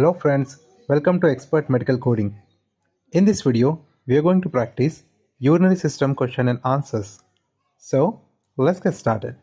Hello friends, welcome to Expert Medical Coding. In this video, we are going to practice urinary system question and answers. So, let's get started.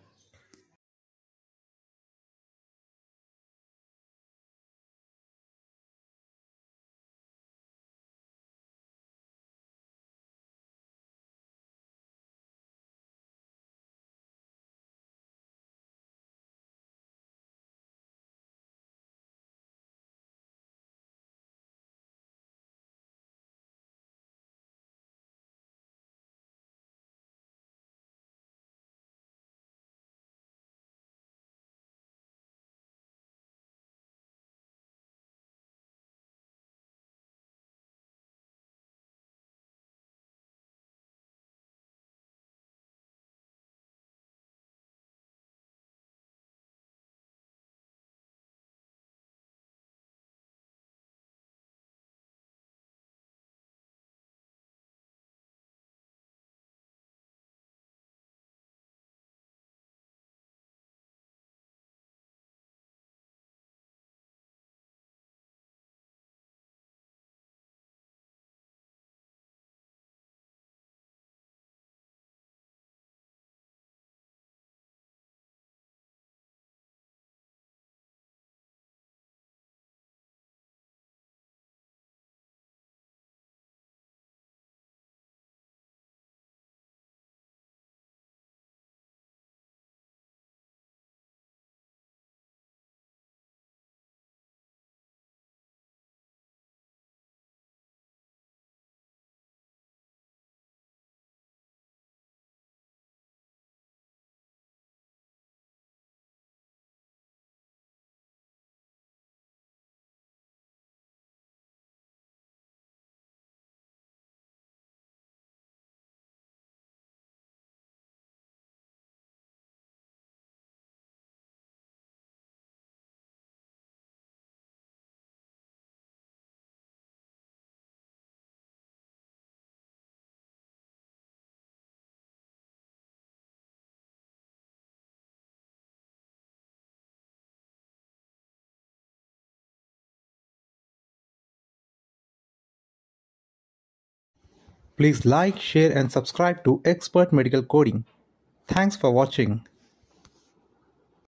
Please like, share and subscribe to Expert Medical Coding. Thanks for watching.